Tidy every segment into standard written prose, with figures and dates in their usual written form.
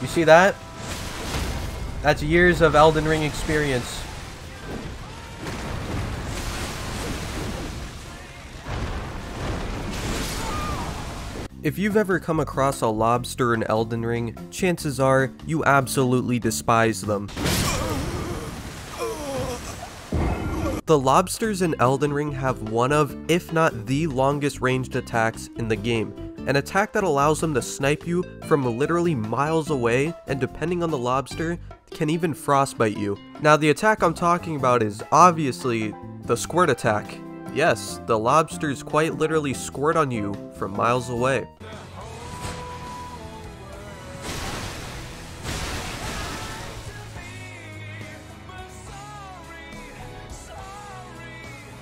You see that? That's years of Elden Ring experience. If you've ever come across a lobster in Elden Ring, chances are you absolutely despise them. The lobsters in Elden Ring have one of, if not the longest ranged attacks in the game. An attack that allows them to snipe you from literally miles away, and depending on the lobster, can even frostbite you. Now the attack I'm talking about is obviously the squirt attack. Yes, the lobsters quite literally squirt on you from miles away.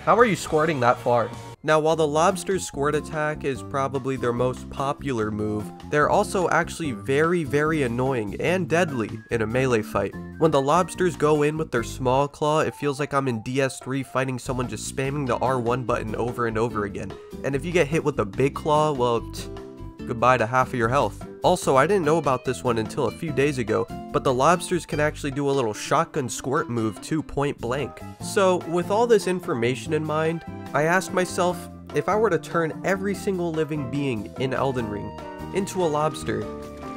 How are you squirting that far? Now, while the lobster's squirt attack is probably their most popular move, they're also actually very, very annoying and deadly in a melee fight. When the lobsters go in with their small claw, it feels like I'm in DS3 fighting someone just spamming the R1 button over and over again. And if you get hit with a big claw, well, goodbye to half of your health. Also, I didn't know about this one until a few days ago, but the lobsters can actually do a little shotgun squirt move too, point blank. So, with all this information in mind, I asked myself, if I were to turn every single living being in Elden Ring into a lobster,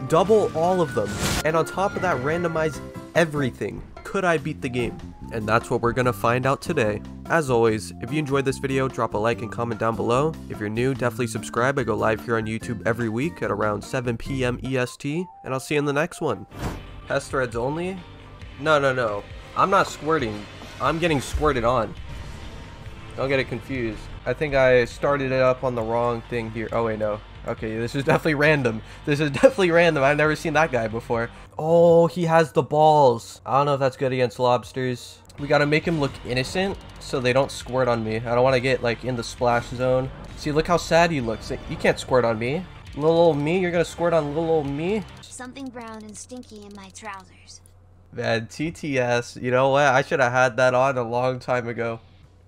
double all of them, and on top of that randomize everything, could I beat the game? And that's what we're gonna find out today. As always, if you enjoyed this video, drop a like and comment down below. If you're new, definitely subscribe. I go live here on YouTube every week at around 7 PM EST, and I'll see you in the next one. Pest threads only? No. I'm not squirting. I'm getting squirted on. Don't get it confused. I think I started it up on the wrong thing here. Oh wait, no. Okay, this is definitely random. I've never seen that guy before. Oh, he has the balls. I don't know if that's good against lobsters. We gotta make him look innocent so they don't squirt on me. I don't want to get like in the splash zone. See, look how sad he looks. You can't squirt on me. Little old me, you're gonna squirt on little old me? Something brown and stinky in my trousers. Man, TTS, you know what? I should have had that on a long time ago.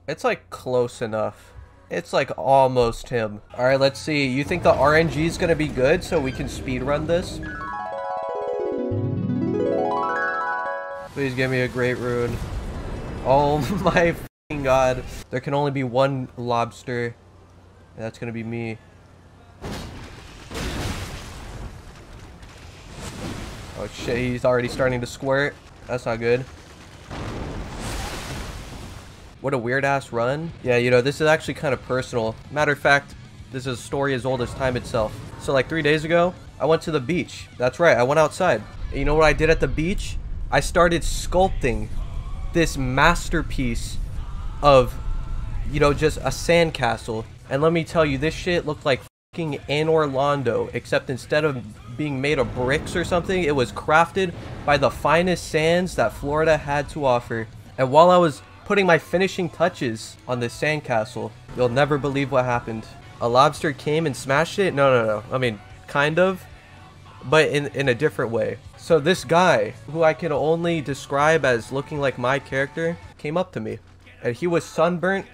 It's like close enough. It's like almost him. All right, let's see. You think the RNG is gonna be good so we can speedrun this? Please give me a great rune. Oh my f***ing god. There can only be one lobster. And that's gonna be me. Oh shit, he's already starting to squirt. That's not good. What a weird ass run. Yeah, you know, this is actually kind of personal. Matter of fact, this is a story as old as time itself. So like 3 days ago, I went to the beach. That's right, I went outside. And you know what I did at the beach? I started sculpting this masterpiece of, you know, just a sandcastle. And let me tell you, this shit looked like fucking in Orlando, except instead of being made of bricks or something, it was crafted by the finest sands that Florida had to offer. And while I was putting my finishing touches on this sandcastle, you'll never believe what happened. A lobster came and smashed it? No. I mean, kind of, but in a different way. So this guy, who I can only describe as looking like my character, came up to me. And he was sunburnt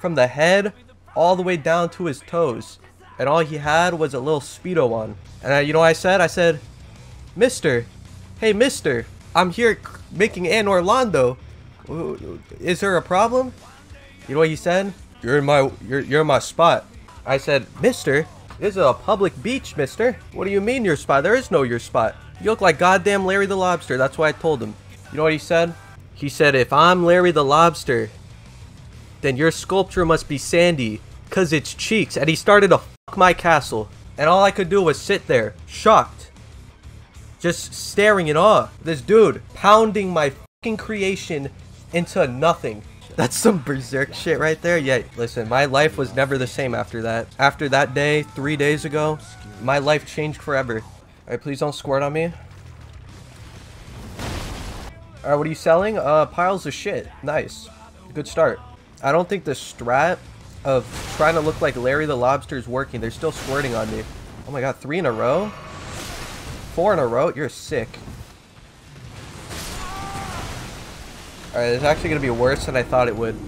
from the head all the way down to his toes. And all he had was a little Speedo on. And you know what I said? I said, "Mister, hey mister, I'm here making an Orlando. Is there a problem?" You know what he said? You're in my spot. I said, "Mister, this is a public beach, mister. What do you mean your spot? There is no your spot. You look like goddamn Larry the Lobster." That's why I told him. You know what he said? He said, "If I'm Larry the Lobster, then your sculpture must be sandy, cause it's cheeks." And he started to fuck my castle. And all I could do was sit there, shocked, just staring in awe. This dude pounding my fucking creation into nothing. That's some berserk shit right there. Yeah, listen, my life was never the same after that. After that day, 3 days ago, my life changed forever. All right, please don't squirt on me. All right, what are you selling? Piles of shit. Nice. Good start. I don't think the strat of trying to look like Larry the Lobster is working. They're still squirting on me. Oh my god, 3 in a row? 4 in a row? You're sick. Alright, it's actually going to be worse than I thought it would.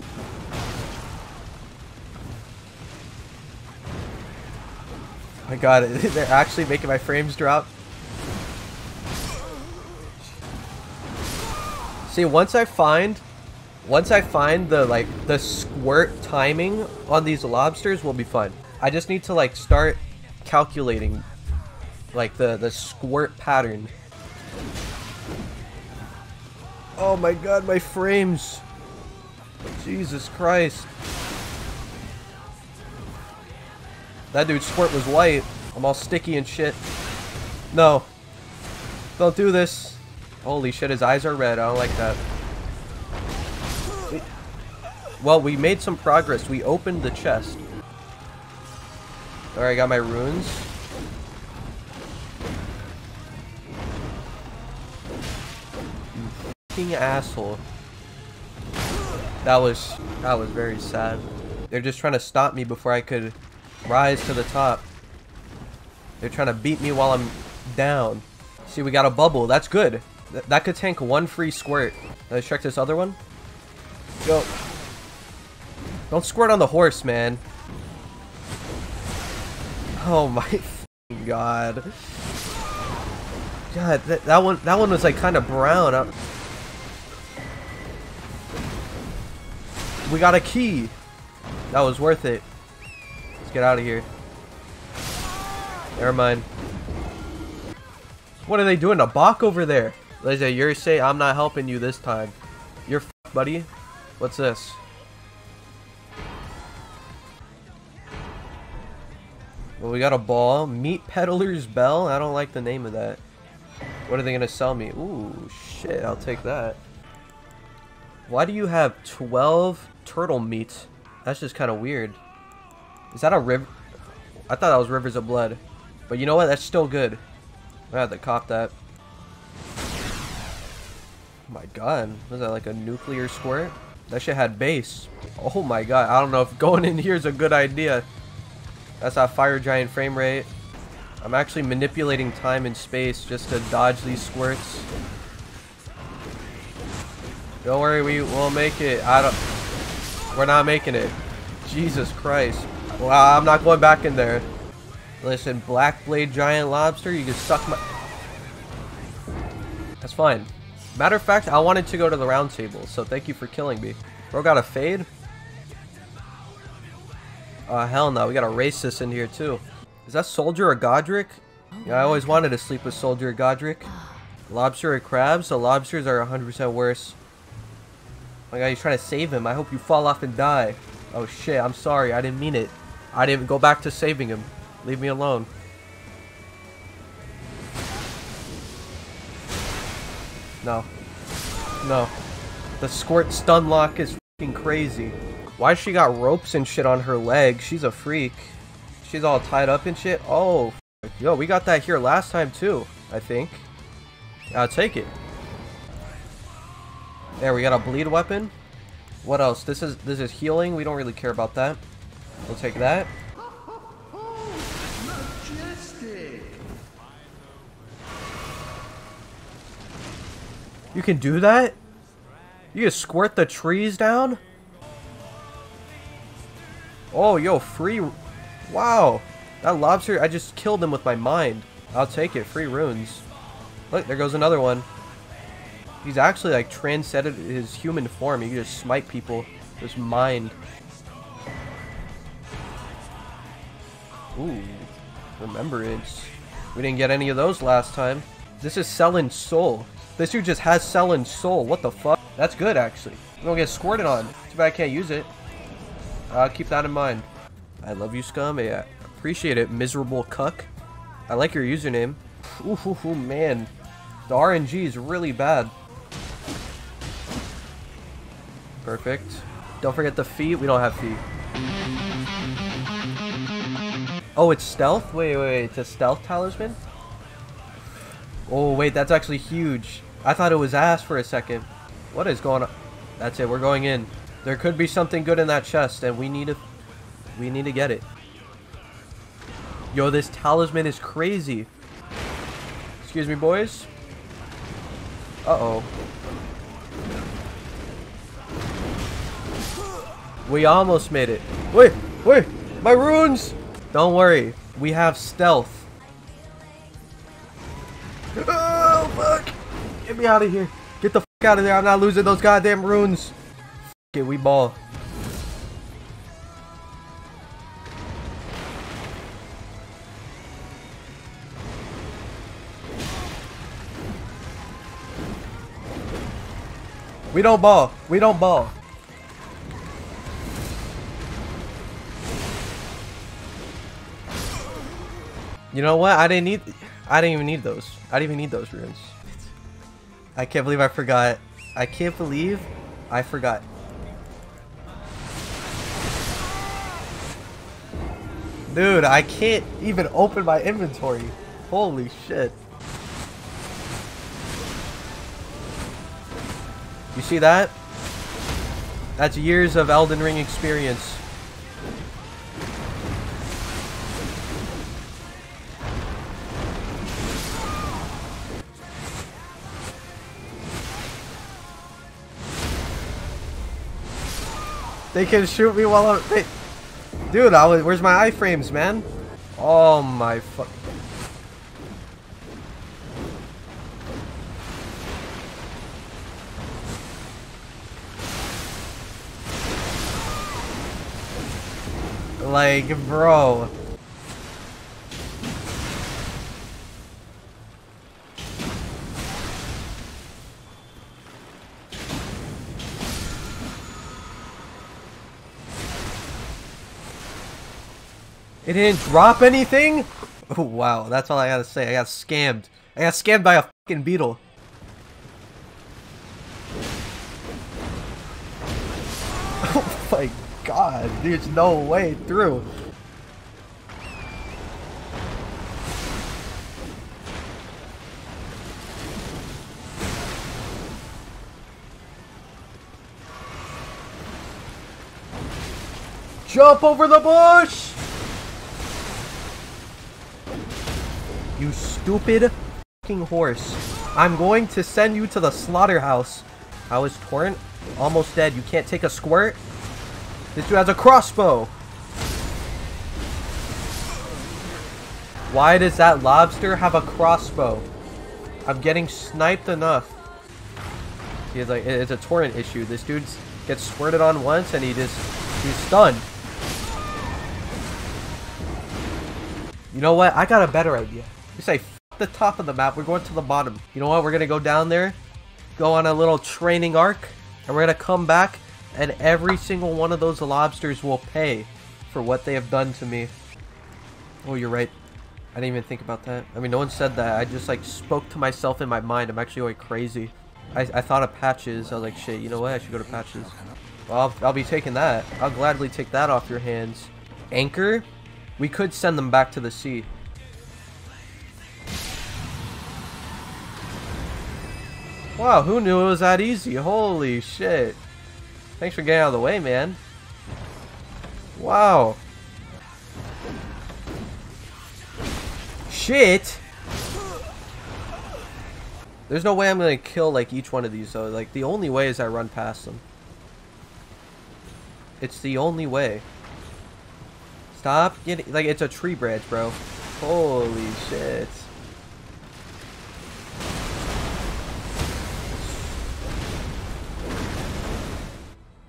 Oh my god, they're actually making my frames drop. See, once I find the the squirt timing on these lobsters, we'll be fine. I just need to start calculating the squirt pattern. Oh my god, my frames. Jesus Christ. That dude's squirt was white. I'm all sticky and shit. No. Don't do this. Holy shit, his eyes are red. I don't like that. Well, we made some progress. We opened the chest. Alright, I got my runes. You fucking asshole. That was very sad. They're just trying to stop me before I could rise to the top. They're trying to beat me while I'm down. See, we got a bubble. That's good. That could tank one free squirt. Let's check this other one. Go. Don't squirt on the horse, man. Oh my god. God, that one was kind of brown. We got a key. That was worth it. Let's get out of here. Never mind. What are they doing? A Bach over there. There's a Yursei. I'm not helping you this time. You're f***ed, buddy. What's this? Well, we got a ball. Meat Peddler's Bell? I don't like the name of that. What are they gonna sell me? Ooh, shit. I'll take that. Why do you have 12 turtle meat? That's just kind of weird. Is that a river? I thought that was Rivers of Blood. But you know what? That's still good. I had to cop that. Oh my god. Was that like a nuclear squirt? That shit had base. Oh my god. I don't know if going in here is a good idea. That's a fire giant frame rate. I'm actually manipulating time and space just to dodge these squirts. Don't worry, we will make it. We're not making it. Jesus Christ. Well, I'm not going back in there. Listen, black blade giant lobster, you can suck my... That's fine. Matter of fact, I wanted to go to the round table, so thank you for killing me. Bro got a fade? Hell no, we got a racist in here too. Is that Soldier or Godric? Yeah, I always wanted to sleep with Soldier or Godric. Lobster or crab? So lobsters are 100% worse. Oh my god, you're trying to save him. I hope you fall off and die. Oh shit, I'm sorry. I didn't mean it. I didn't go back to saving him. Leave me alone. No. No. The squirt stun lock is f***ing crazy. Why she got ropes and shit on her leg? She's a freak. She's all tied up and shit. Oh, f***. Yo, we got that here last time too, I think. I'll take it. There, we got a bleed weapon. What else? This is healing. We don't really care about that. We'll take that. You can do that? You can squirt the trees down? Oh, yo, free... Wow. That lobster, I just killed him with my mind. I'll take it. Free runes. Look, there goes another one. He's actually transcended his human form. He can just smite people. Just mind. Ooh. Remembrance. We didn't get any of those last time. This is selling soul. This dude just has selling soul. What the fuck? That's good, actually. I'm gonna get squirted on. Too bad I can't use it. Keep that in mind. I love you, scum. Yeah, appreciate it, miserable cuck. I like your username. Ooh, man. The RNG is really bad. Perfect. Don't forget the feet. We don't have feet. Oh, it's stealth? Wait. It's a stealth talisman? Oh, wait. That's actually huge. I thought it was ass for a second. What is going on? That's it. We're going in. There could be something good in that chest, and we need to get it. Yo, this talisman is crazy. Excuse me, boys. Uh-oh. We almost made it. Wait, my runes! Don't worry, we have stealth. Oh, fuck! Get me out of here. Get the f out of there. I'm not losing those goddamn runes. Fuck it, we ball. We don't ball. We don't ball. You know what? I didn't even need those. I didn't even need those runes. I can't believe I forgot. I can't believe I forgot. Dude, I can't even open my inventory. Holy shit. You see that? That's years of Elden Ring experience. They can shoot me while I'm... Dude, where's my iframes, man? Oh my fuck. Like, bro. It didn't drop anything? Oh, wow, that's all I gotta say. I got scammed. I got scammed by a fucking beetle. Oh my god. God, there's no way through. Jump over the bush! You stupid fucking horse. I'm going to send you to the slaughterhouse. I was torrent, almost dead. You can't take a squirt? This dude has a crossbow. Why does that lobster have a crossbow? I'm getting sniped enough. He's like, it's a torrent issue. This dude gets squirted on once and he's stunned. You know what? I got a better idea. We say, F the top of the map. We're going to the bottom. You know what? We're going to go down there, go on a little training arc, and we're going to come back. And every single one of those lobsters will pay for what they have done to me. Oh, you're right. I didn't even think about that. I mean, no one said that. I just, like, spoke to myself in my mind. I'm actually going crazy. I thought of patches. I was like, shit, you know what? I should go to patches. Well, I'll be taking that. I'll gladly take that off your hands. Anchor? We could send them back to the sea. Wow, who knew it was that easy? Holy shit. Thanks for getting out of the way, man. Wow. Shit! There's no way I'm gonna kill, like, each one of these, though. Like, the only way is I run past them. It's the only way. Stop getting... Like, it's a tree branch, bro. Holy shit.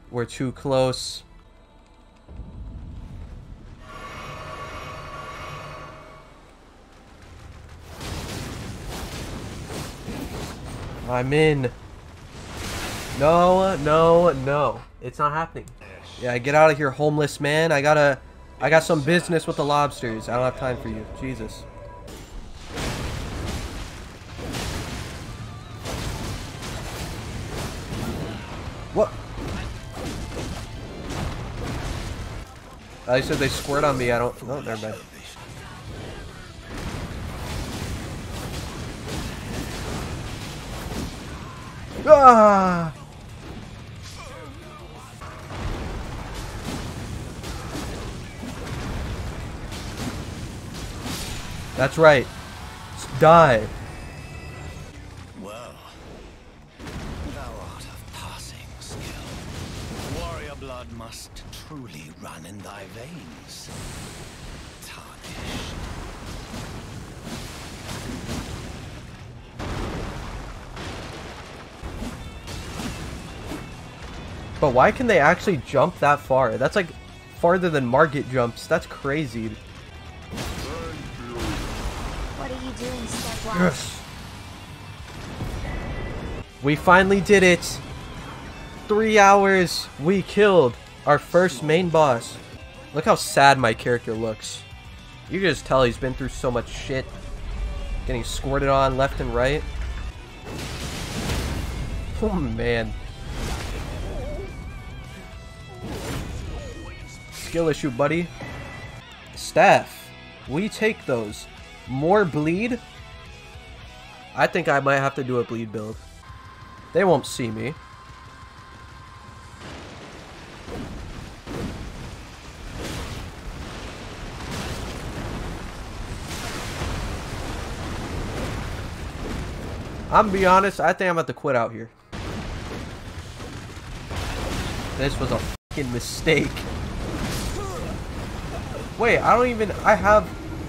We're too close. I'm in. No, no, no. It's not happening. Yeah, get out of here, homeless man. I got some business with the lobsters. I don't have time for you. Jesus. What? I said they squirt on me. I don't. Oh, never mind. Ah! That's right. Die. Well, thou art of passing skill. Warrior blood must truly run in thy veins, tarnished. But why can they actually jump that far? That's like farther than Margit jumps. That's crazy. What are you doing, Stepwise? Yes! We finally did it! 3 hours! We killed our first main boss. Look how sad my character looks. You can just tell he's been through so much shit. Getting squirted on left and right. Oh man. Skill issue, buddy. Staff. We take those. More bleed? I think I might have to do a bleed build. They won't see me. I'm gonna be honest, I think I'm about to quit out here. This was a fucking mistake. Wait, I don't even... I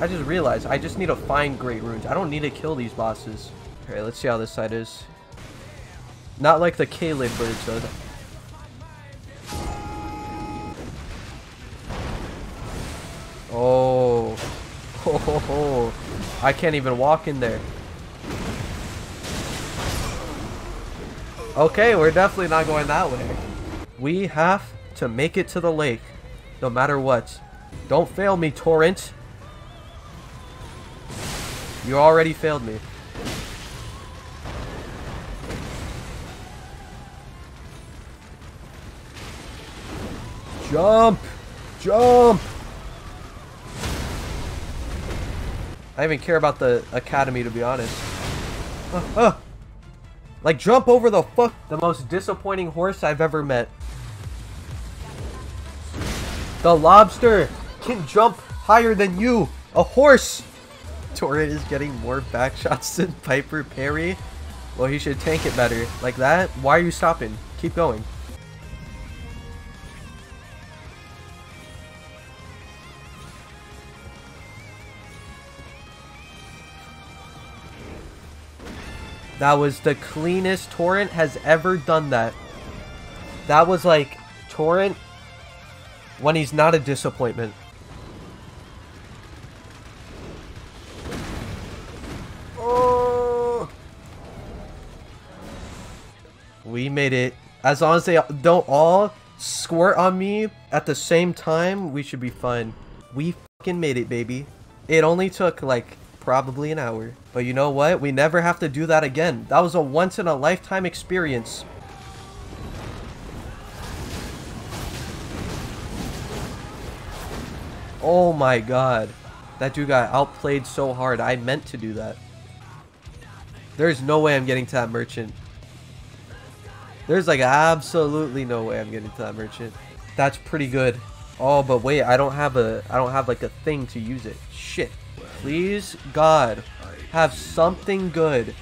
just realized, I just need to find great runes. I don't need to kill these bosses. Alright, let's see how this side is. Not like the Kaleid birds, though. Oh. Ho ho ho. I can't even walk in there. Okay, we're definitely not going that way. We have to make it to the lake, no matter what. Don't fail me, Torrent. You already failed me. Jump! Jump! I don't even care about the academy, to be honest. Like, jump over the fuck! The most disappointing horse I've ever met. The lobster can jump higher than you! A horse! Torrent is getting more backshots than Piper Perry. Well, he should tank it better. Like that? Why are you stopping? Keep going. That was the cleanest Torrent has ever done that. That was like Torrent when he's not a disappointment. We made it. As long as they don't all squirt on me at the same time, we should be fine. We fucking made it, baby. It only took like probably an hour. But you know what? We never have to do that again. That was a once-in-a-lifetime experience. Oh my god. That dude got outplayed so hard. I meant to do that. There's no way I'm getting to that merchant. There's like absolutely no way I'm getting to that merchant. That's pretty good. Oh, but wait, I don't have like a thing to use it. Shit. Please, God, have something good.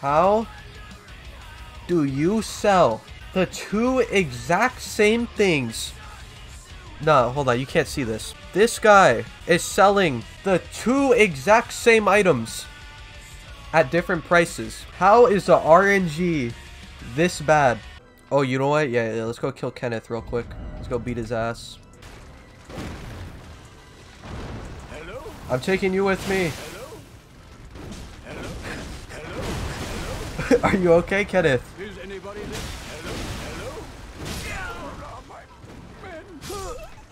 How do you sell the two exact same things? No, hold on, you can't see this. This guy is selling the two exact same items at different prices. How is the RNG this bad? Oh, you know what? Yeah, let's go kill Kenneth real quick. Let's go beat his ass. I'm taking you with me. Hello? Hello? Hello? Are you okay, Kenneth? Is anybody there? Hello?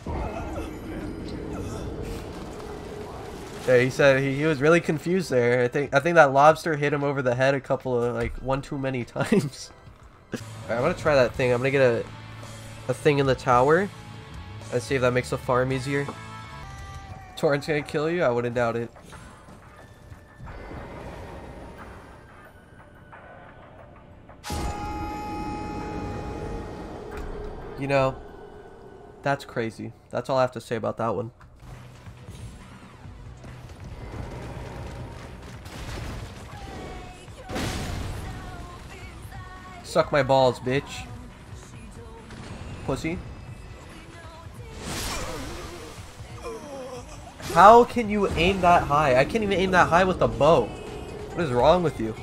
Hello? Yeah, he said he was really confused there. I think that lobster hit him over the head a couple of like one too many times. Alright, I'm gonna try that thing. I'm gonna get a thing in the tower. Let's see if that makes the farm easier. Torrent's gonna kill you? I wouldn't doubt it. You know, that's crazy. That's all I have to say about that one. Suck my balls, bitch. Pussy. How can you aim that high? I can't even aim that high with a bow. What is wrong with you?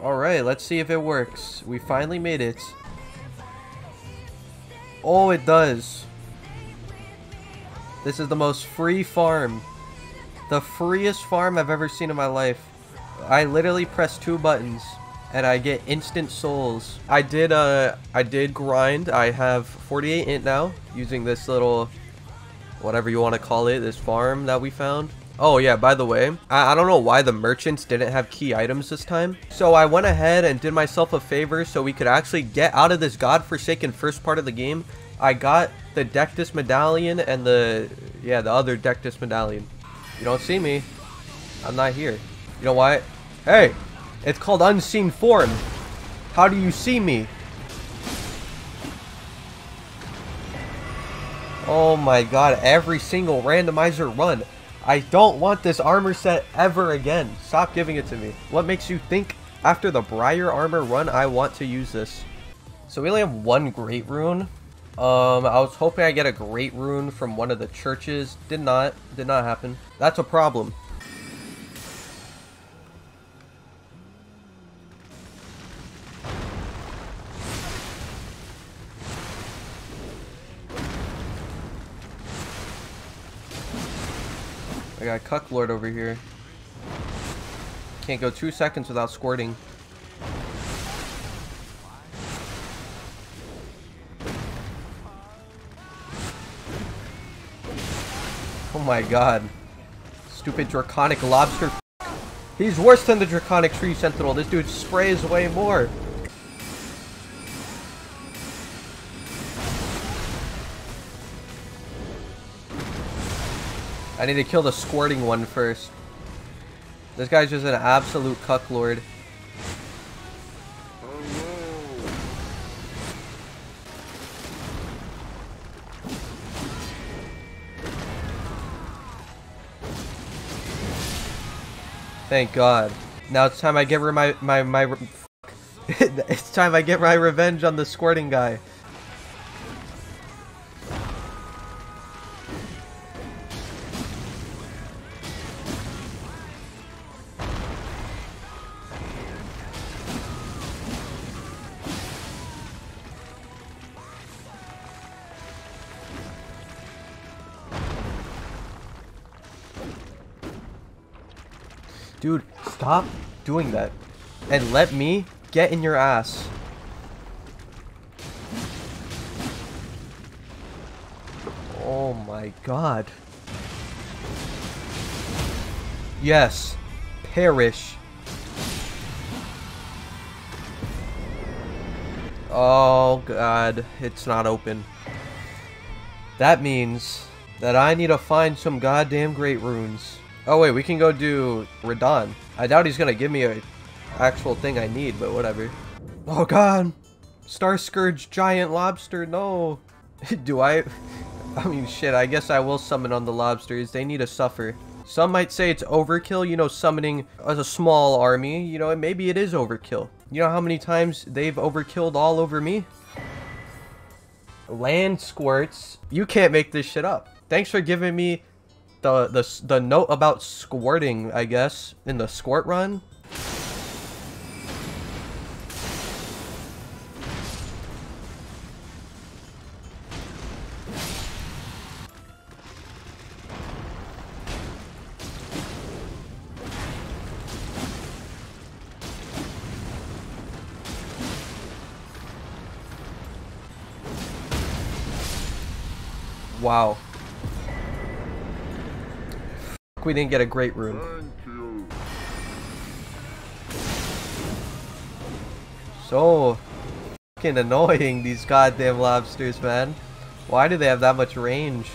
Alright, let's see if it works. We finally made it. Oh, it does. This is the most free farm. The freest farm I've ever seen in my life. I literally press 2 buttons and I get instant souls. I did grind. I have 48 int now using this little, whatever you want to call it, this farm that we found. Oh yeah, by the way, I don't know why the merchants didn't have key items this time. So I went ahead and did myself a favor so we could actually get out of this godforsaken first part of the game. I got the Dectus medallion and the other Dectus medallion. You don't see me. I'm not here. You know why? Hey, it's called unseen form. How do you see me? Oh my god, every single randomizer run. I don't want this armor set ever again. Stop giving it to me. What makes you think after the Briar armor run I want to use this? So we only have 1 great rune. I was hoping I get a great rune from one of the churches. Did not happen. That's a problem. I got a Cuck Lord over here. Can't go 2 seconds without squirting. Oh my god. Stupid Draconic Lobster. He's worse than the Draconic Tree Sentinel. This dude sprays way more. I need to kill the squirting one first. This guy's just an absolute Cuck Lord. Thank God. Now it's time I give her my It's time I get my revenge on the squirting guy. Dude, stop doing that and let me get in your ass. Oh my god. Yes, perish. Oh god, it's not open. That means that I need to find some goddamn great runes. Oh wait, we can go do Radahn. I doubt he's gonna give me an actual thing I need, but whatever. Oh god! Star Scourge Giant Lobster, no! Do I? I mean shit, I guess I will summon on the lobsters. They need to suffer. Some might say it's overkill, you know, summoning as a small army. You know, maybe it is overkill. You know how many times they've overkilled all over me? Land squirts. You can't make this shit up. Thanks for giving me the note about squirting, I guess, in the squirt run. Wow. We didn't get a great rune. So fucking annoying, these goddamn lobsters, man. Why do they have that much range?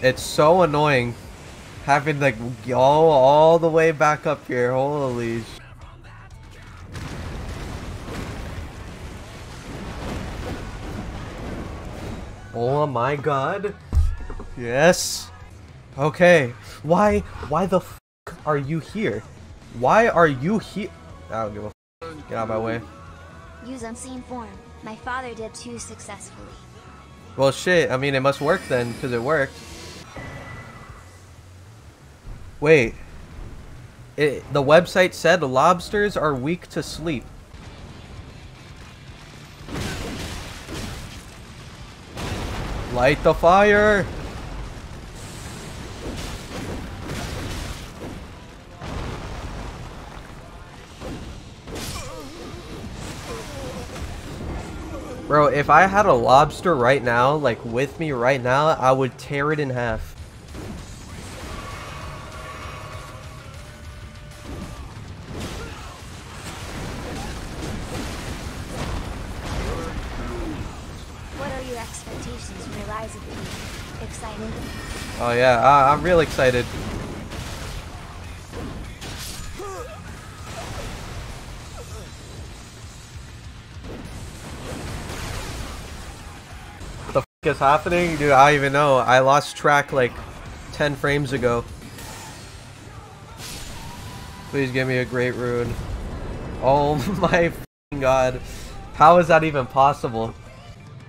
It's so annoying having to go all the way back up here, holy. Oh my god. Yes. Okay. Why the f are you here? Why are you here? I don't give a f. Get out of my way. Use unseen form. My father did too successfully. Well, shit. I mean, it must work then, because it worked. Wait. The website said lobsters are weak to sleep. Light the fire! Bro, if I had a lobster right now, like with me right now, I would tear it in half. Oh yeah, I'm real excited. What the f*** is happening? Dude, I don't even know. I lost track like 10 frames ago. Please give me a great rune. Oh my f***ing god. How is that even possible?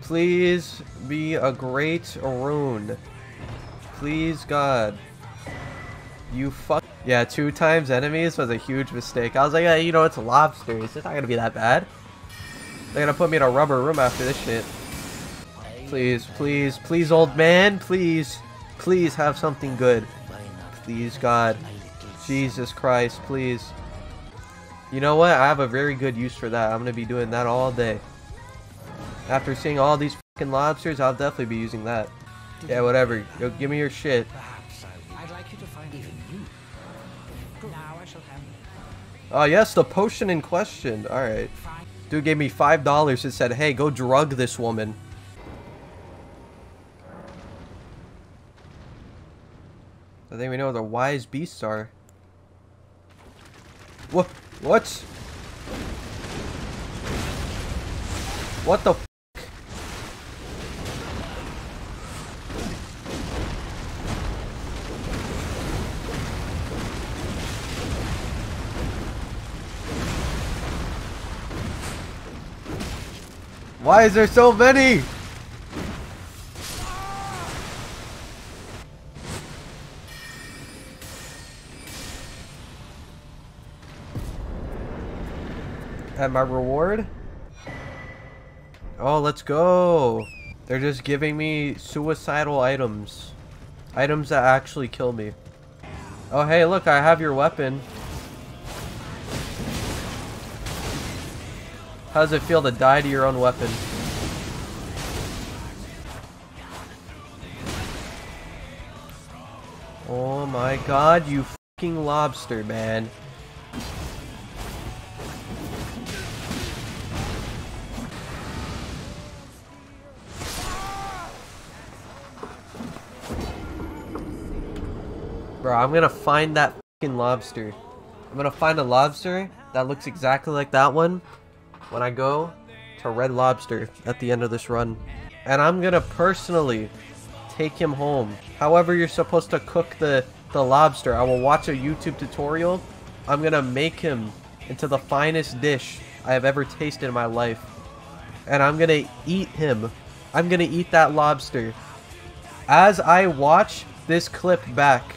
Please be a great rune. Please, God. You fuck. Yeah, 2 times enemies was a huge mistake. I was like, yeah, you know, it's a lobster. It's not gonna be that bad. They're gonna put me in a rubber room after this shit. Please, please, please, old man. Please, please have something good. Please, God. Jesus Christ, please. You know what? I have a very good use for that. I'm gonna be doing that all day. After seeing all these fucking lobsters, I'll definitely be using that. Yeah, whatever. Yo, give me your shit. I'd like you to find even you. Now I shall have you. Yes, the potion in question. Alright. Dude gave me $5 and said, hey, go drug this woman. I think we know where the wise beasts are. What? What? What the f***? Why is there so many? At my reward? Oh, let's go. They're just giving me suicidal items. Items that actually kill me. Oh, hey, look, I have your weapon. How does it feel to die to your own weapon? Oh my god, you fucking lobster, man. Bro, I'm gonna find that fucking lobster. I'm gonna find a lobster that looks exactly like that one when I go to Red Lobster at the end of this run. And I'm gonna personally take him home. However you're supposed to cook the lobster, I will watch a YouTube tutorial. I'm gonna make him into the finest dish I have ever tasted in my life. And I'm gonna eat him. I'm gonna eat that lobster. As I watch this clip back,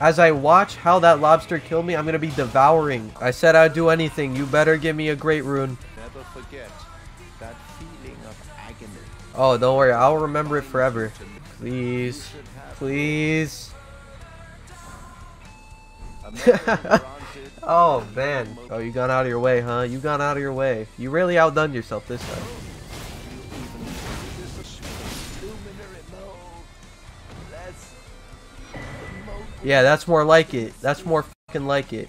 as I watch how that lobster killed me, I'm gonna be devouring. I said I'd do anything. You better give me a great rune. Never forget that feeling of agony. Oh, don't worry. I'll remember it forever. Please. Please. Oh, man. Oh, you got out of your way, huh? You got out of your way. You really outdone yourself this time. Yeah, that's more like it. That's more fucking like it.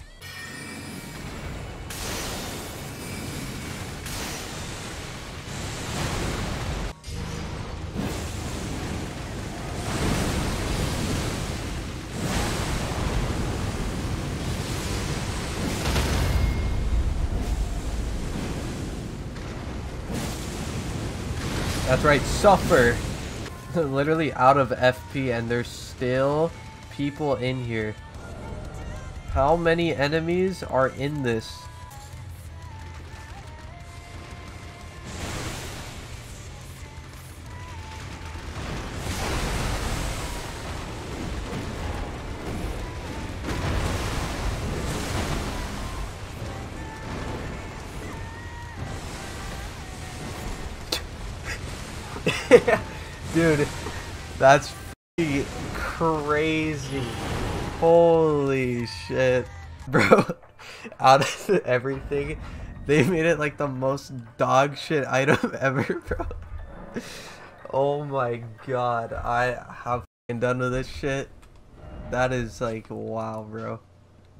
That's right, suffer. Literally out of FP and they're still people in here. How many enemies are in this? Dude, that's crazy. Holy shit. Bro, out of everything, they made it like the most dog shit item ever, bro. Oh my god, I have done with this shit. That is like, wow, bro.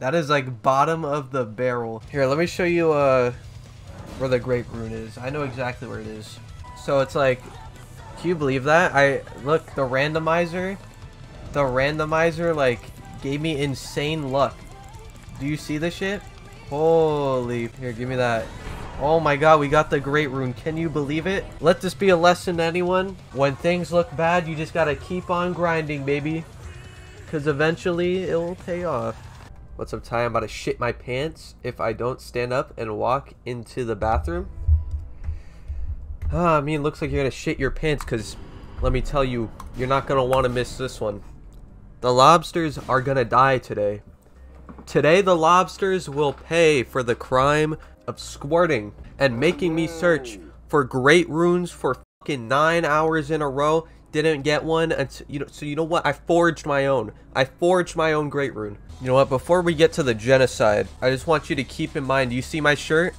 That is like bottom of the barrel. Here, let me show you where the grape rune is. I know exactly where it is. So it's like, can you believe that? I look, the randomizer like gave me insane luck. Do you see this shit? Holy, here, give me that. Oh my god, we got the great rune. Can you believe it? Let this be a lesson to anyone. When things look bad, you just gotta keep on grinding, baby. Because eventually, it will pay off. What's up, Ty? I'm about to shit my pants if I don't stand up and walk into the bathroom. Ah, I mean, looks like you're gonna shit your pants because, let me tell you, you're not gonna want to miss this one. The lobsters are gonna die today. Today, the lobsters will pay for the crime of squirting and making me search for great runes for fucking 9 hours in a row. Didn't get one, and so, you know what? I forged my own. I forged my own great rune. You know what? Before we get to the genocide, I just want you to keep in mind. You see my shirt?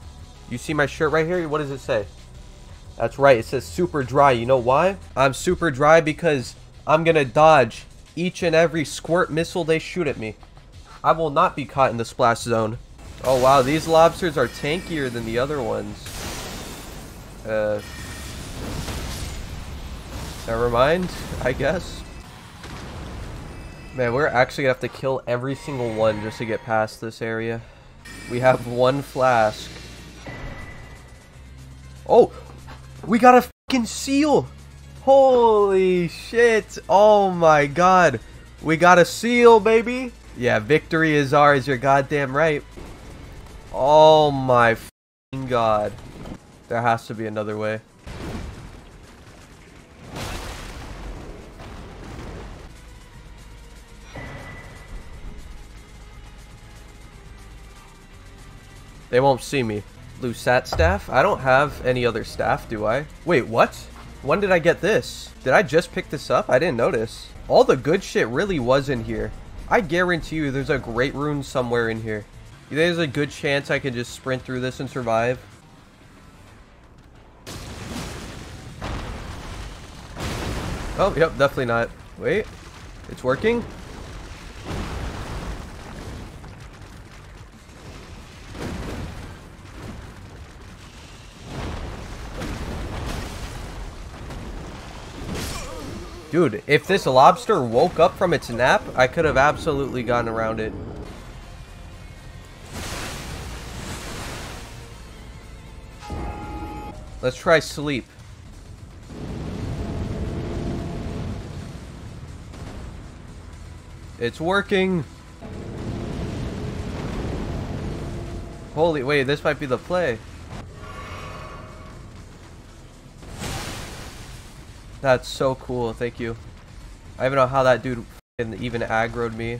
You see my shirt right here? What does it say? That's right. It says super dry. You know why? I'm super dry because I'm gonna dodge each and every squirt missile they shoot at me. I will not be caught in the splash zone. Oh wow, these lobsters are tankier than the other ones. Never mind, I guess. Man, we're actually gonna have to kill every single one just to get past this area. We have one flask. Oh, we got a fucking seal. Holy shit. Oh my god. We got a seal, baby. Yeah, victory is ours. You're goddamn right. Oh my fucking god. There has to be another way. They won't see me. Lusat staff? I don't have any other staff, do I? Wait, what? When did I get this? Did I just pick this up? I didn't notice. All the good shit really was in here. I guarantee you there's a great rune somewhere in here. You think there's a good chance I can just sprint through this and survive? Oh, yep, definitely not. Wait, it's working? Dude, if this lobster woke up from its nap, I could have absolutely gotten around it. Let's try sleep. It's working. Holy, wait, this might be the play. That's so cool, thank you. I don't even know how that dude even aggroed me.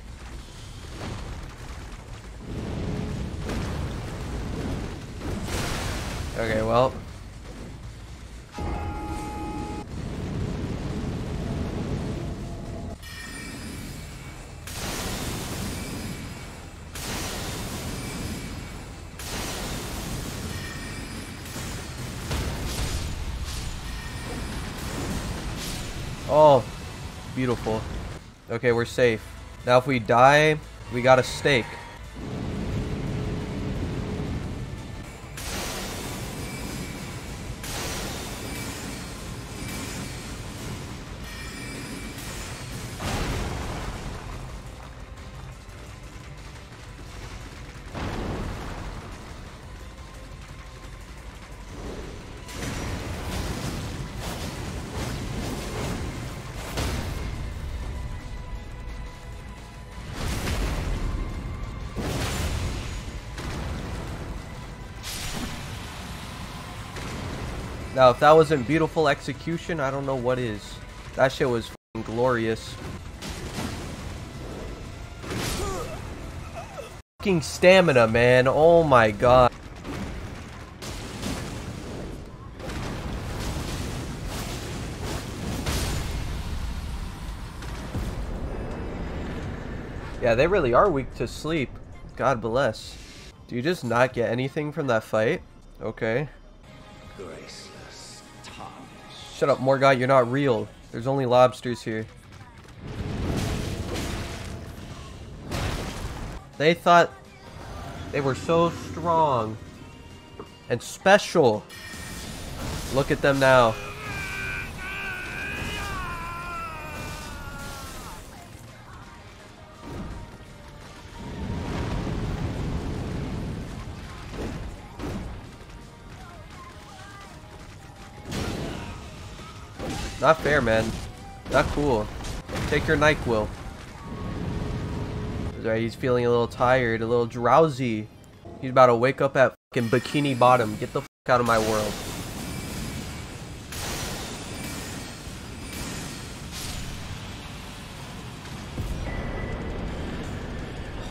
Okay, well. Oh, beautiful. Okay, we're safe. Now if we die, we got a stake. Now, if that wasn't beautiful execution, I don't know what is. That shit was f***ing glorious. F***ing stamina, man. Oh my god. Yeah, they really are weak to sleep. God bless. Do you just not get anything from that fight? Okay. Graceless tarnish. Shut up, Morgott. You're not real. There's only lobsters here. They thought they were so strong and special. Look at them now. Not fair, man. Not cool. Take your NyQuil. Alright, he's feeling a little tired, a little drowsy. He's about to wake up at fucking Bikini Bottom. Get the fuck out of my world.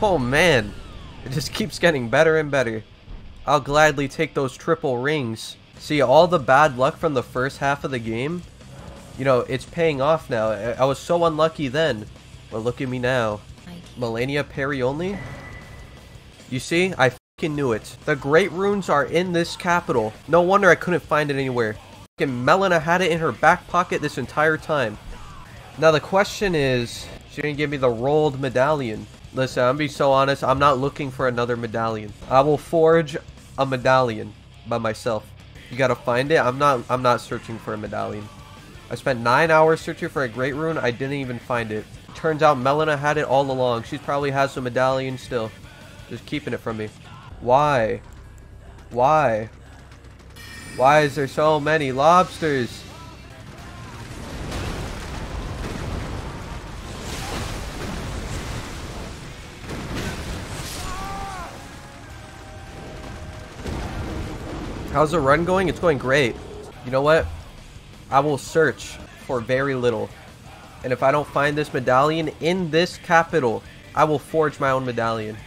Oh man, it just keeps getting better and better. I'll gladly take those triple rings. See, all the bad luck from the first half of the game, you know, it's paying off now. I was so unlucky then, but look at me now. Melania Perry only? You see, I fucking knew it. The great runes are in this capital. No wonder I couldn't find it anywhere. Fucking Melina had it in her back pocket this entire time. Now the question is, she didn't give me the rolled medallion. Listen, I'm gonna be so honest, I'm not looking for another medallion. I will forge a medallion by myself. You gotta find it. I'm not searching for a medallion. I spent 9 hours searching for a great rune. I didn't even find it. Turns out Melina had it all along. She probably has some medallion still. Just keeping it from me. Why? Why? Why is there so many lobsters? How's the run going? It's going great. You know what? I will search for very little. And if I don't find this medallion in this capital, I will forge my own medallion.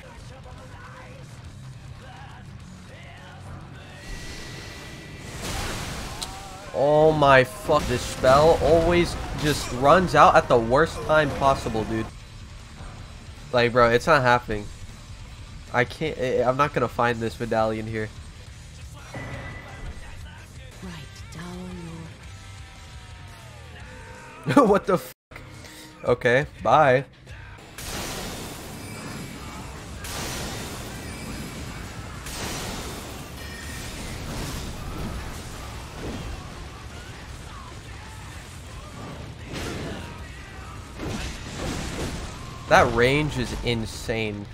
Oh my fuck. This spell always just runs out at the worst time possible, dude. Like, bro, it's not happening. I can't. I'm not gonna find this medallion here. What the f***? Okay, bye. That range is insane.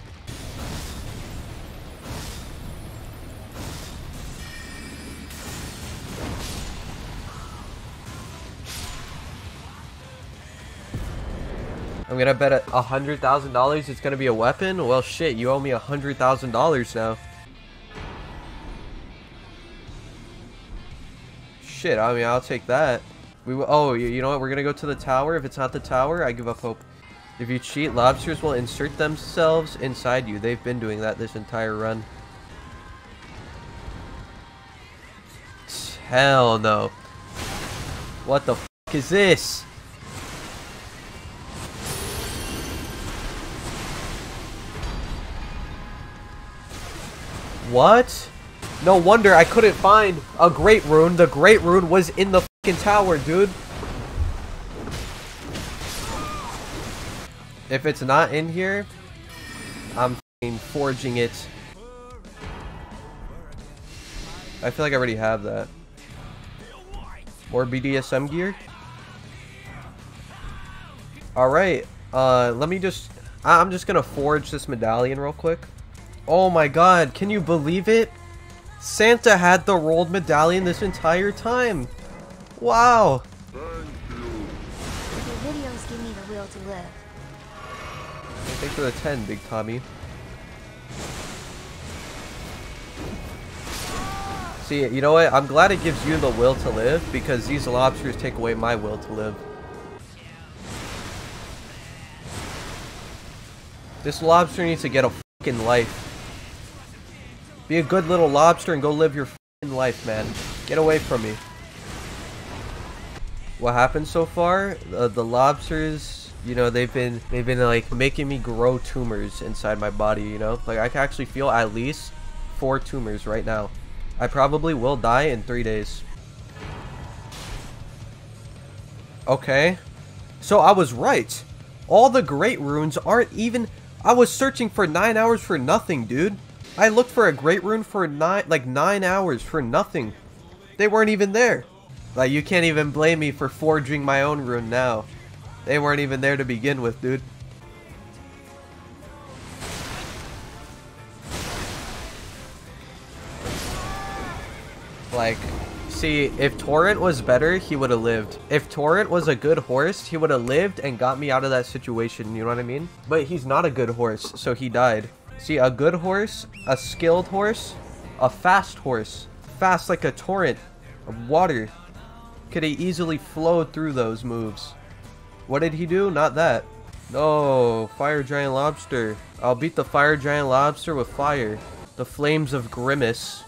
I'm gonna bet $100,000 it's gonna be a weapon? Well shit, you owe me $100,000 now. Shit, I mean, I'll take that. Oh, you know what? We're gonna go to the tower. If it's not the tower, I give up hope. If you cheat, lobsters will insert themselves inside you. They've been doing that this entire run. Hell no. What the fuck is this? What? No wonder I couldn't find a great rune. The great rune was in the fucking tower, dude. If it's not in here, I'm fucking forging it. I feel like I already have that. More BDSM gear. All right. Let me just. I'm just gonna forge this medallion real quick. Oh my god, can you believe it? Santa had the rolled medallion this entire time. Wow. Thank you. The videos give me the will to live. Thanks for the 10, Big Tommy. See, you know what? I'm glad it gives you the will to live because these lobsters take away my will to live. This lobster needs to get a fucking life. Be a good little lobster and go live your f***ing life, man. Get away from me. What happened so far? The lobsters you know, they've been like making me grow tumors inside my body, you know? Like I can actually feel at least 4 tumors right now. I probably will die in 3 days. Okay. So I was right. All the great runes aren't even... I was searching for 9 hours for nothing, dude. I looked for a great rune for like nine hours for nothing. They weren't even there. Like, you can't even blame me for forging my own rune now. They weren't even there to begin with, dude. Like, see, if Torrent was better, he would have lived. If Torrent was a good horse, he would have lived and got me out of that situation, you know what I mean? But he's not a good horse, so he died. See, a good horse, a skilled horse. Fast like a torrent of water. Could have easily flowed through those moves. What did he do? Not that. No, Fire Giant Lobster. I'll beat the Fire Giant Lobster with fire. The Flames of Grimace.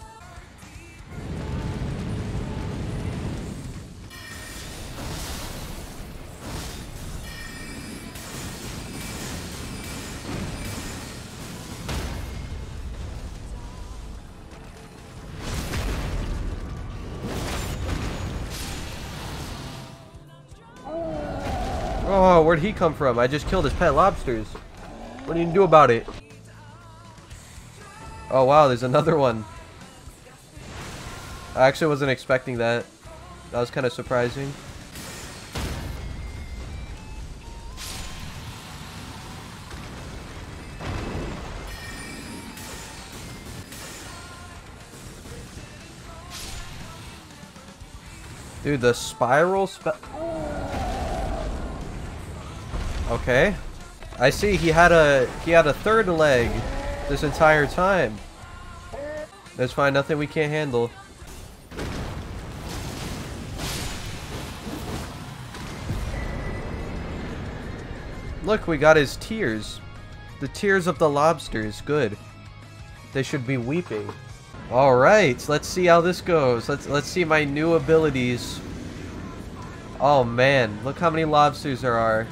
Oh, where'd he come from? I just killed his pet lobsters. What do you do about it? Oh wow, there's another one. I actually wasn't expecting that. That was kind of surprising. Dude, the spiral Okay, I see he had a third leg this entire time. That's fine, nothing we can't handle. Look, we got his tears. The tears of the lobsters, good. They should be weeping. All right, let's see how this goes. Let's see my new abilities. Oh man, look how many lobsters there are.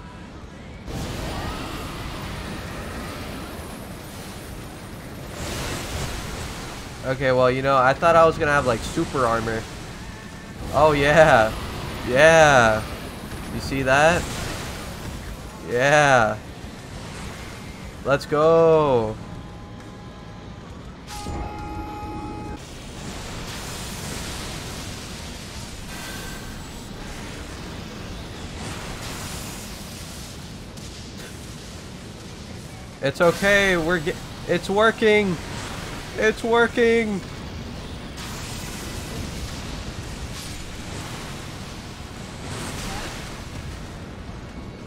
Okay, well, you know, I thought I was gonna have, like, super armor. Oh, yeah. Yeah. You see that? Yeah. Let's go. It's okay. It's working. It's working!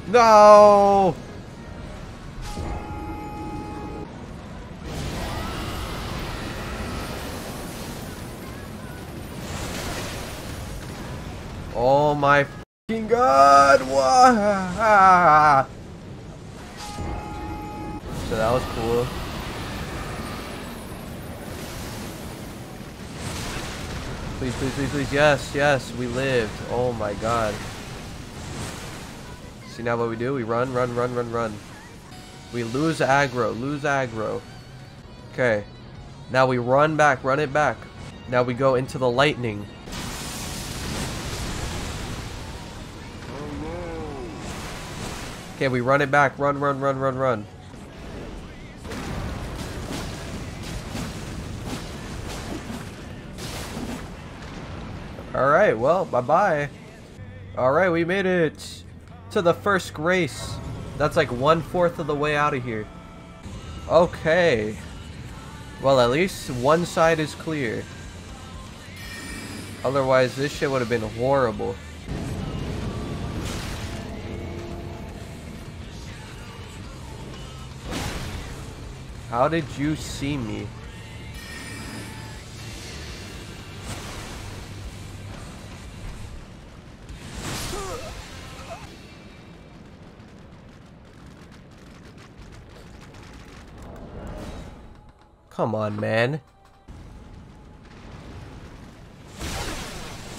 No! Oh my fucking god! Wah! So that was cool. Please, please, please, please. Yes, yes, we lived. Oh my god. See now what we do? We run, run, run, run, run. We lose aggro, lose aggro. Okay. Now we run back, run it back. Now we go into the lightning. Okay, we run it back. Run, run, run, run, run. Alright, well, bye-bye. Alright, we made it to the first race. That's like 1/4 of the way out of here. Okay. Well, at least one side is clear. Otherwise, this shit would have been horrible. How did you see me? Come on, man.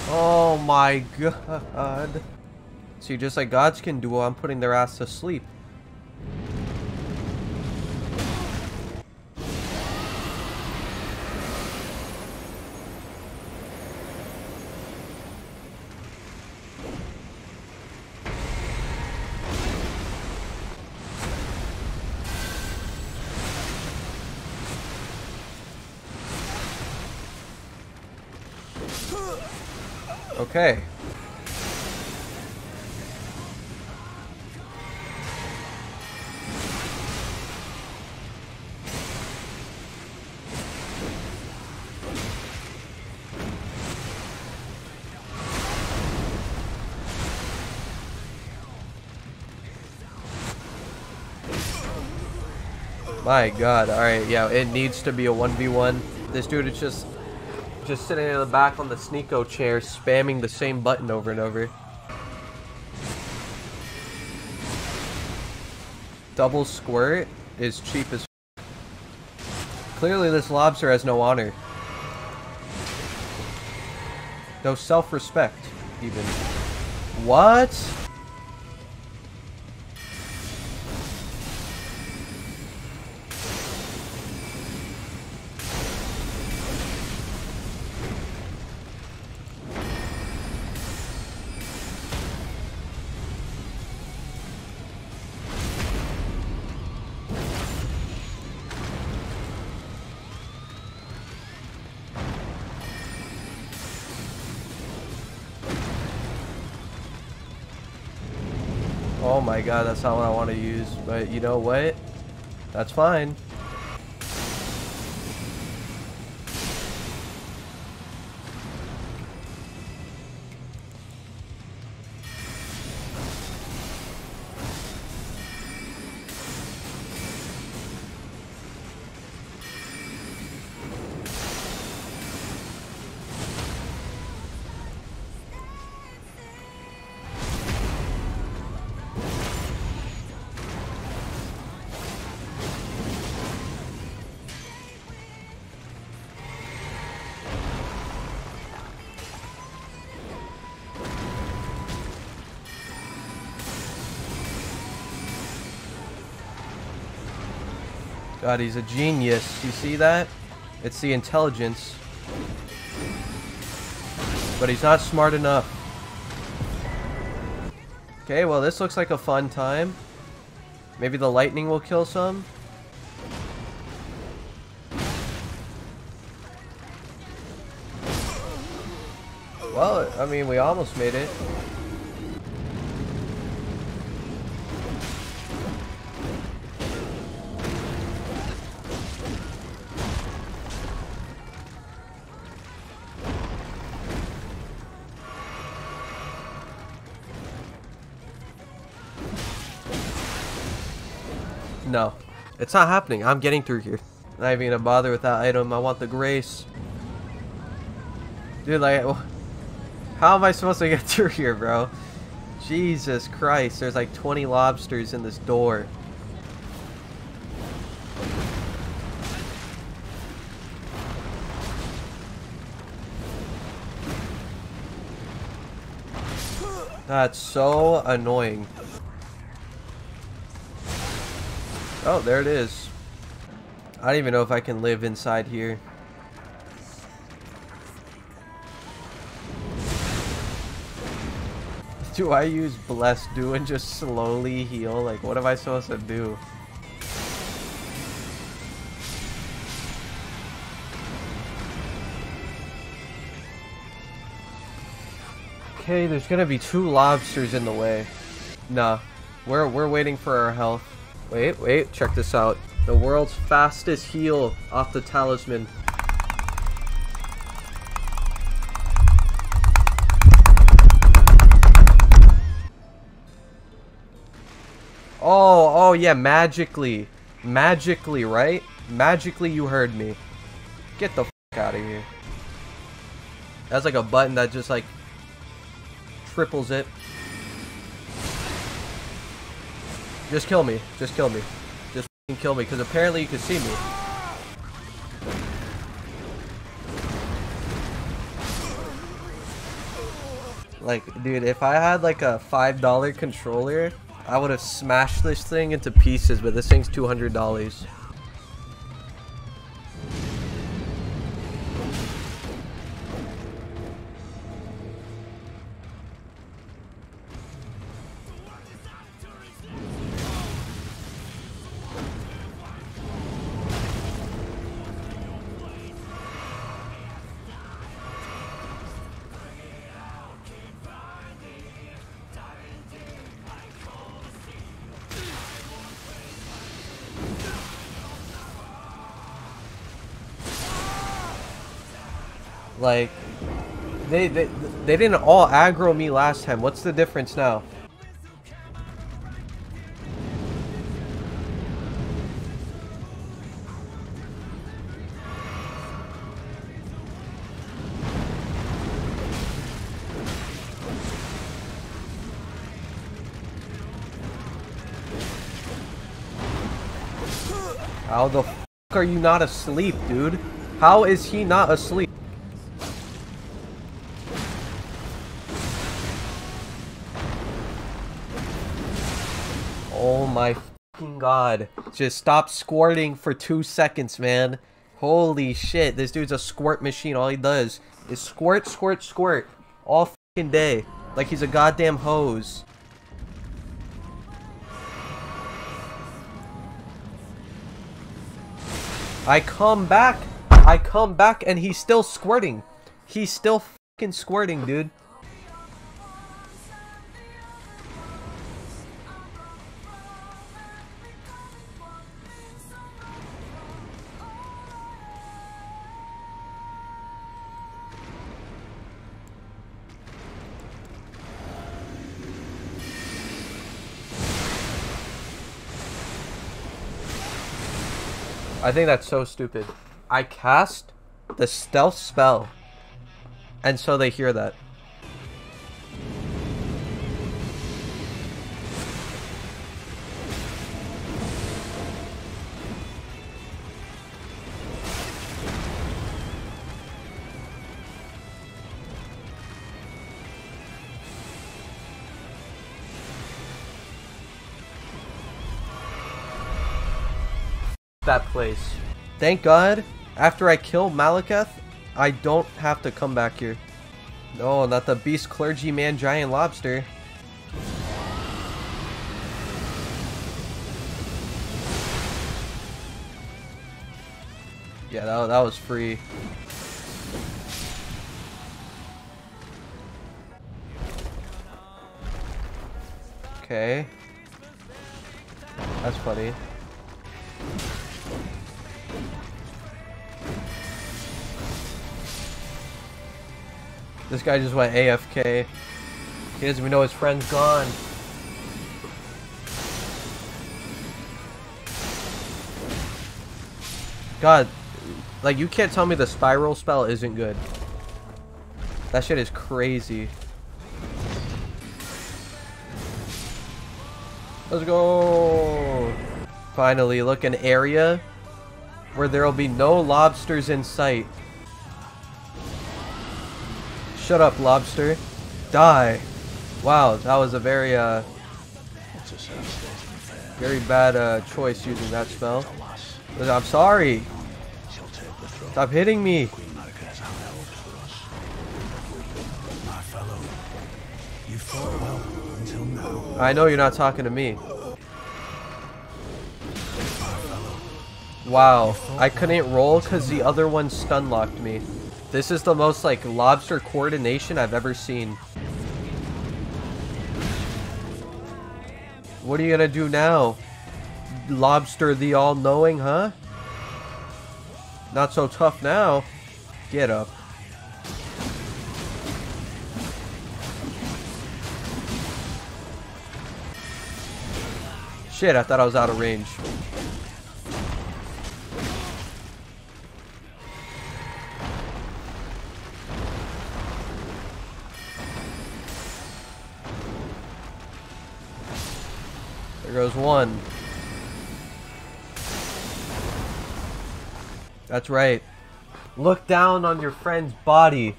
Oh my god. See, just like gods can do, I'm putting their ass to sleep. Okay. My god, alright, yeah, it needs to be a 1v1. This dude is just sitting in the back on the Sneeko chair, spamming the same button over and over. Double squirt is cheap as f. Clearly this lobster has no honor. No self-respect, even. What? Oh my god, that's not what I want to use, but you know what? That's fine. God, he's a genius. You see that? It's the intelligence. But he's not smart enough. Okay, well this looks like a fun time. Maybe the lightning will kill some? Well, I mean, we almost made it. No, it's not happening. I'm getting through here. Not even gonna bother with that item. I want the grace. Dude, like, how am I supposed to get through here, bro? Jesus Christ, there's like 20 lobsters in this door. That's so annoying. Oh, there it is. I don't even know if I can live inside here. Do I use Bless Do and just slowly heal? Like, what am I supposed to do? Okay, there's gonna be two lobsters in the way. Nah, we're waiting for our health. Wait, wait, check this out. The world's fastest heal off the talisman. Oh, yeah, magically. Magically, right? Magically, you heard me. Get the f*** out of here. That's like a button that just like triples it. Just kill me. Just kill me. Just f***ing kill me, because apparently you can see me. Like, dude, if I had like a $5 controller, I would have smashed this thing into pieces, but this thing's $200. Like, they didn't all aggro me last time. What's the difference now? How the f*** are you not asleep, dude? How is he not asleep? Oh my fucking god. Just stop squirting for 2 seconds, man. Holy shit, this dude's a squirt machine. All he does is squirt, squirt, squirt. All fucking day. Like he's a goddamn hose. I come back and he's still squirting. He's still fucking squirting, dude. I think that's so stupid. I cast the stealth spell, and so they hear that. That place. Thank God, after I kill Malaketh, I don't have to come back here. No, not the Beast Clergyman Giant Lobster. Yeah, that was free. Okay. That's funny. This guy just went AFK. He doesn't even know his friend's gone. God, like, you can't tell me the spiral spell isn't good. That shit is crazy. Let's go! Finally, look, an area where there will be no lobsters in sight. Shut up, lobster. Die. Wow, that was a very, very bad, choice using that spell. I'm sorry. Stop hitting me. I know you're not talking to me. Wow, I couldn't roll because the other one stun locked me. This is the most, like, lobster coordination I've ever seen. What are you gonna do now? Lobster the all-knowing, huh? Not so tough now. Get up. Shit, I thought I was out of range. There goes one. That's right. Look down on your friend's body.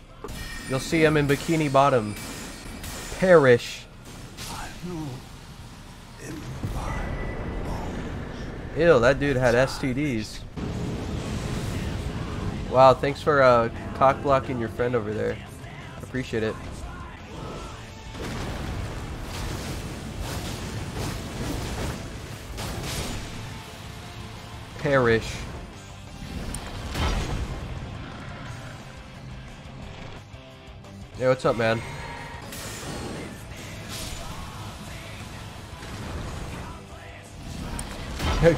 You'll see him in Bikini Bottom. perish. Ew, that dude had STDs. Wow, thanks for cock blocking your friend over there. Appreciate it. Perish. Hey, what's up, man?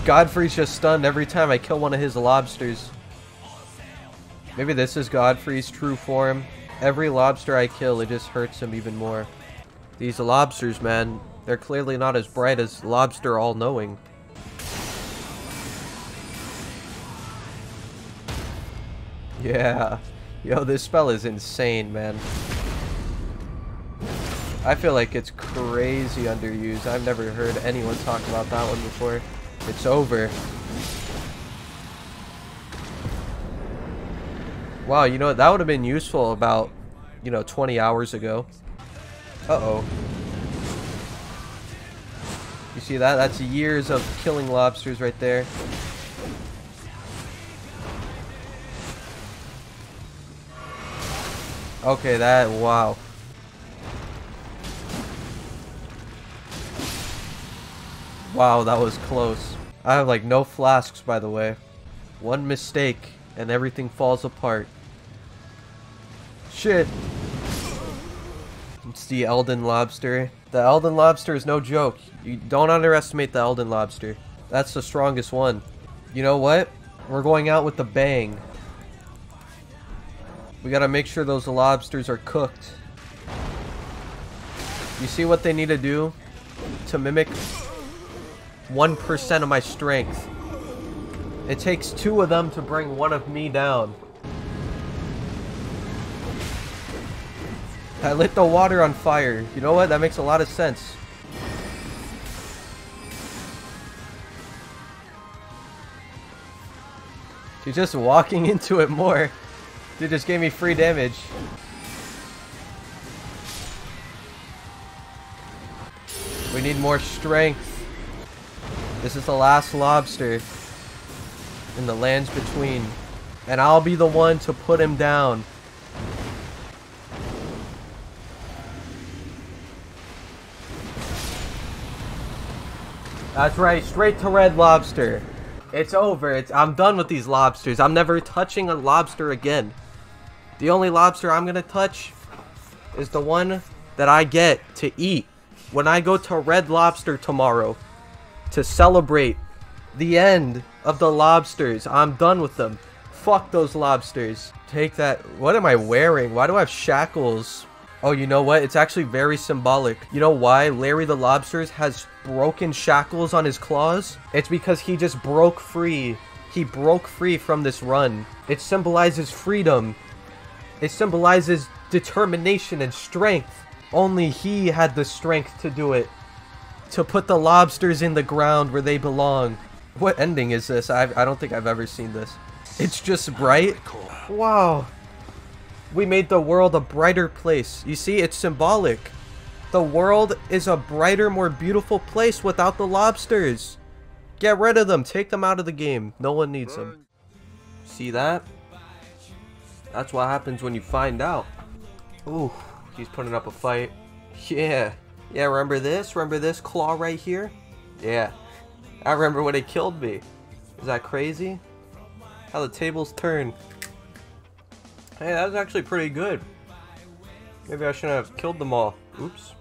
Godfrey's just stunned every time I kill one of his lobsters. Maybe this is Godfrey's true form. Every lobster I kill, it just hurts him even more. These lobsters, man, they're clearly not as bright as Lobster all-knowing. Yeah. Yo, this spell is insane, man. I feel like it's crazy underused. I've never heard anyone talk about that one before. It's over. Wow, you know, that would have been useful about, you know, 20 hours ago. Uh-oh. You see that? That's years of killing lobsters right there. Okay, that, wow. Wow, that was close. I have like no flasks, by the way. One mistake and everything falls apart. Shit. It's the Elden Lobster. The Elden Lobster is no joke. You don't underestimate the Elden Lobster. That's the strongest one. You know what? We're going out with a bang. We gotta make sure those lobsters are cooked. You see what they need to do to mimic 1% of my strength? It takes two of them to bring one of me down. I lit the water on fire. You know what? That makes a lot of sense. You're just walking into it more. Dude just gave me free damage. We need more strength. This is the last lobster in the lands between. And I'll be the one to put him down. That's right, straight to Red Lobster. It's over. I'm done with these lobsters. I'm never touching a lobster again. The only lobster I'm gonna touch is the one that I get to eat when I go to Red Lobster tomorrow to celebrate the end of the lobsters. I'm done with them. Fuck those lobsters. Take that. What am I wearing? Why do I have shackles? Oh, you know what? It's actually very symbolic. You know why Larry the Lobster has broken shackles on his claws? It's because he just broke free. He broke free from this run. It symbolizes freedom. It symbolizes determination and strength. Only he had the strength to do it. To put the lobsters in the ground where they belong. What ending is this? I don't think I've ever seen this. It's just bright? Wow. We made the world a brighter place. You see, it's symbolic. The world is a brighter, more beautiful place without the lobsters. Get rid of them. Take them out of the game. No one needs them. See that? That's what happens when you find out. Ooh, he's putting up a fight. Yeah. Yeah, remember this? Remember this claw right here? Yeah. I remember when it killed me. Is that crazy? How the tables turn. Hey, that was actually pretty good. Maybe I shouldn't have killed them all. Oops.